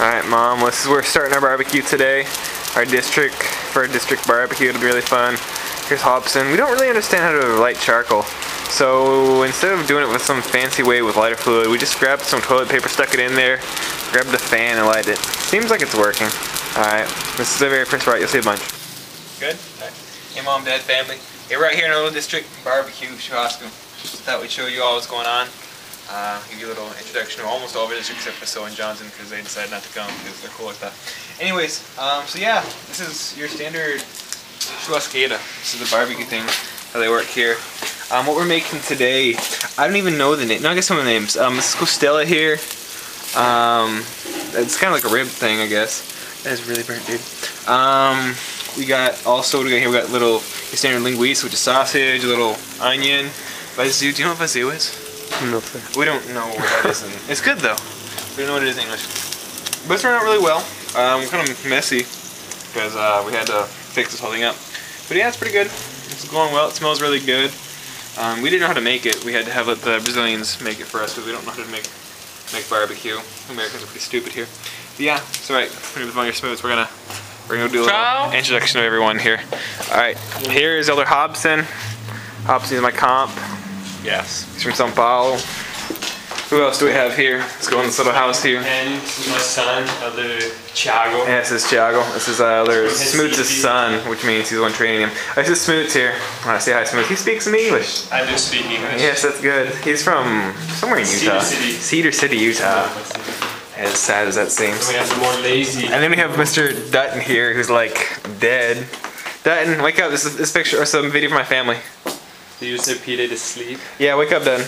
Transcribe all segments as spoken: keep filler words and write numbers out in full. Alright mom, this is where we're starting our barbecue today. Our district, for our district barbecue, it'll be really fun. Here's Hobson. We don't really understand how to light charcoal. So instead of doing it with some fancy way with lighter fluid, we just grabbed some toilet paper, stuck it in there, grabbed the fan and lighted it. Seems like it's working. Alright, this is the very first part, you'll see a bunch. Good? Right. Hey mom, dad, family. Hey, we're right here in our little district barbecue, churrasco. Just thought we'd show you all what's going on. Uh, give you a little introduction to almost all of it, except for So and Johnson, because they decided not to come because they're cool like that. Anyways, um, so yeah, this is your standard churrasqueira. This is the barbecue thing, how they work here. Um, what we're making today, I don't even know the name. No, I guess some of the names. Um, this is Costella here. Um, it's kind of like a rib thing, I guess. That is really burnt, dude. Um, we got also we got here. We got little standard linguiça, which is sausage, a little onion, vazio. Do you know what vazio is? No, we don't know what that is. In, it's good though. We don't know what it is in English. But it turned out really well. Um, kind of messy because uh, we had to fix this whole thing up. But yeah, it's pretty good. It's going well. It smells really good. Um, we didn't know how to make it. We had to have let the Brazilians make it for us, but we don't know how to make make barbecue. Americans are pretty stupid here. But yeah, it's alright. We're gonna be on your Smoot's. We're gonna we're gonna do a little introduction to everyone here. All right, here is Elder Hobson. Hobson is my comp. Yes. He's from São Paulo. Who else do we have here? Let's go in this little house here. And my son, Elder Thiago. Yeah, this is Thiago. This is uh, Elder Smoot's son, which means he's the one training him. Oh, this is Smoot's here. I want to say hi, Smoot's. He speaks some English. I do speak English. Yes, that's good. He's from somewhere in Utah. Cedar City. Cedar City, Utah. As sad as that seems. We have the more lazy. And then we have Mister Dutton here, who's like dead. Dutton, wake up. This is this picture or some video for my family. Do you just repeated to sleep? Yeah, wake up, Dutton.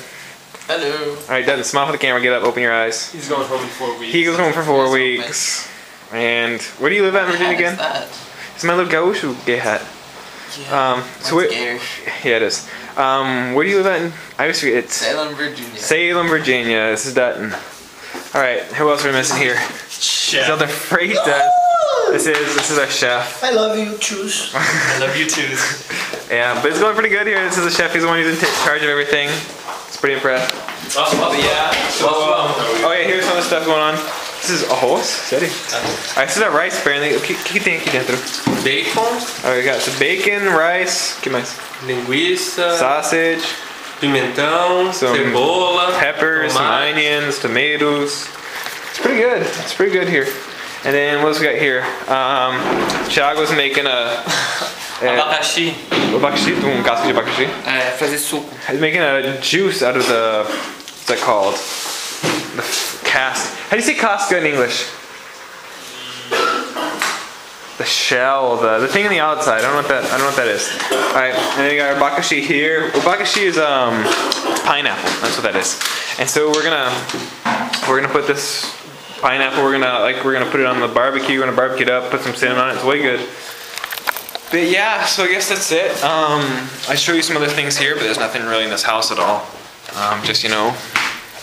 Hello. Alright, Dutton, smile for the camera, get up, open your eyes. He's going home in four weeks. He goes home for four weeks. And where do you live at in Virginia again? That? It's my little gaúcho gay hat. Yeah, um, so where, yeah, it is. Um, where do you live at in? I always forget. It's Salem, Virginia. Salem, Virginia. This is Dutton. Alright, who else are we missing here? Chef. This other phrase does. This is this is our chef. I love you, choose. I love you, choose. Yeah, but it's going pretty good here. This is the chef. He's the one who's in charge of everything. It's pretty impressive. Oh, oh yeah. So, um, oh yeah. Here's some of the stuff going on. This is a horse. Steady. Alright, this is that rice apparently. Bacon. Alright, we got some bacon, rice. Que mais? Linguiça. Sausage. Pimentão. Some cebola. Peppers. Tomate. Some onions. Tomatoes. It's pretty good. It's pretty good here. And then what else we got here? Um, Thiago's making a... Abacaxi. Abacaxi? Um casco de abacaxi? É, fazer suco. He's making a juice out of the... What's that called? The cask. How do you say casca in English? The shell, the the thing on the outside. I don't know what that. I don't know what that is. All right, and then we got our bakashi here. Bakashi is um pineapple. That's what that is. And so we're gonna we're gonna put this. Pineapple, we're gonna like we're gonna put it on the barbecue, we're gonna barbecue it up, put some cinnamon on it, it's way good. But yeah, so I guess that's it. Um I show you some other things here, but there's nothing really in this house at all. Um just you know,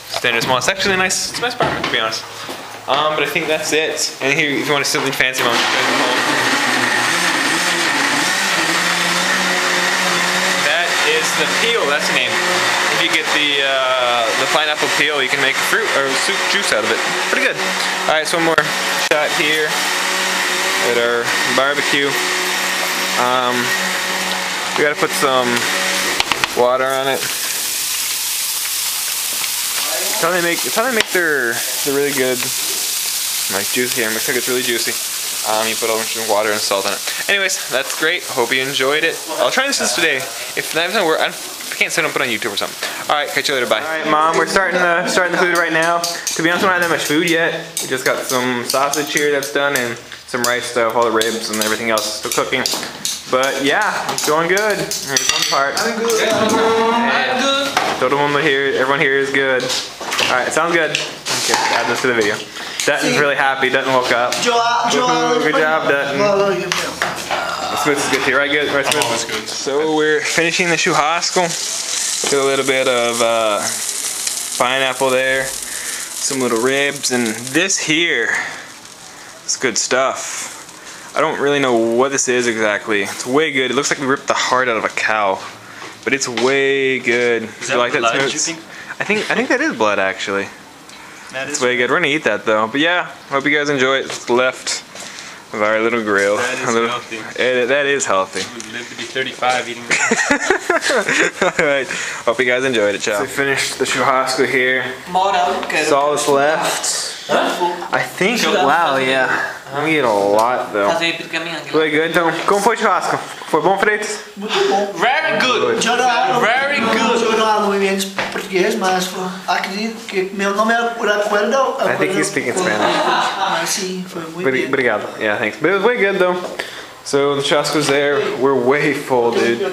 standard small. It's actually a nice it's a nice apartment to be honest. Um but I think that's it. And here if you want to something fancy mom. That is the peel, that's the name. If you get the uh, the pineapple peel, you can make fruit or soup juice out of it. Pretty good. All right, so one more shot here at our barbecue. Um, we gotta put some water on it. It's how they make it's how they make their the really good like juice here. It looks like it's really juicy. Um, you put a bunch of water and salt on it. Anyways, that's great. Hope you enjoyed it. I'll try this today. If that doesn't work, I don't. I can't say don't put it on YouTube or something. Alright, catch you later, bye. Alright mom, we're starting the starting the food right now. To be honest, we don't have that much food yet. We just got some sausage here that's done and some rice stuff, all the ribs and everything else is still cooking. But yeah, it's going good. Here's one part. I'm good. I'm good. So everyone here, everyone here is good. Alright, sounds good. Okay, add this to the video. Dutton's really happy, Dutton woke up. Good job, Dutton. Smoot's is good too, right? Good, right? Smoot's is good. So we're finishing the churrasco. Got a little bit of uh, pineapple there, some little ribs, and this here is good stuff. I don't really know what this is exactly. It's way good. It looks like we ripped the heart out of a cow, but it's way good. Is that you like blood, that Smoot's? I think I think that is blood actually. That is way good. We're gonna eat that though. But yeah, hope you guys enjoy it. It's left of our little grill. That is little, healthy. It, that is healthy. We would live to be thirty-five eating that. Alright, hope you guys enjoyed it, ciao. So we finished the churrasco here. It's all that's left. Huh? I think, wow, yeah. I'm gonna eat a lot though. Really good. Então, como foi o churrasco? Foi bom, Freitas? Muito bom. Very good. Very good. I think he's speaking Spanish. Obrigado. Yeah, thanks. But it was way good though. So the churrasco's there. We're way full, dude.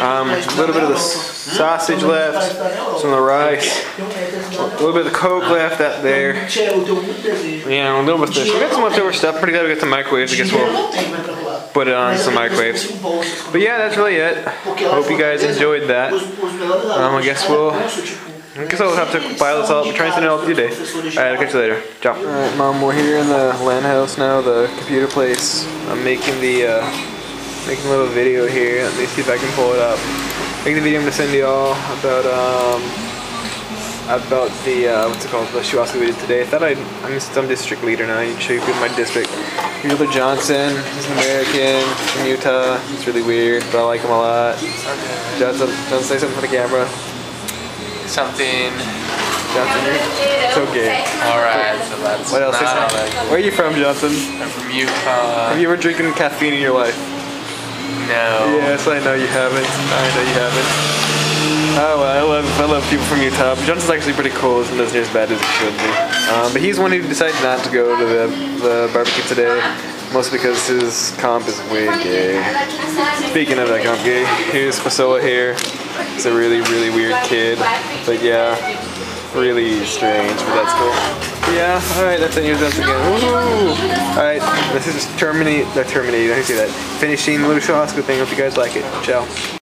Um, a little bit of the sausage left, some of the rice, a little bit of the Coke left out there. Yeah, a little bit of this. We got some leftover stuff. Pretty glad we got some microwaves. I guess we'll put it on some microwaves. But yeah, that's really it. Hope you guys enjoyed that. Um, I guess we'll... I guess I'll have to compile this all up and try and send it all to you today. Alright, I'll catch you later. Ciao. Alright, Mom, we're here in the land house now, the computer place. I'm making the, uh, making a little video here. Let me see if I can pull it up. Making the video I'm going to send y'all about, um, about the, uh, what's it called, the churrasco we did today. I thought I'd, I'm just, I'm district leader now. I need to show you my district. Bueller Johnson, he's an American, he's from Utah. He's really weird, but I like him a lot. Johnson, Johnson, say something for the camera. Something. Johnson, it's okay. Alright, so that's what else? Not Where are you from, Johnson? I'm from Utah. Have you ever drinking caffeine in your life? No. Yes, I know you haven't. I know you haven't. Oh, well, I love I love people from Utah. But Johnson's actually pretty cool. He doesn't do as bad as he should be. Um, but he's one who decided not to go to the, the barbecue today. Mostly because his comp is way gay. Speaking of that comp gay, here's Costella here. He's a really, really weird kid. But yeah, really strange, but that's cool. Yeah, alright, that's it. Here's us again. Alright, this is just terminate, not terminate, I see that. Finishing the little churrasco thing. Hope you guys like it. Ciao.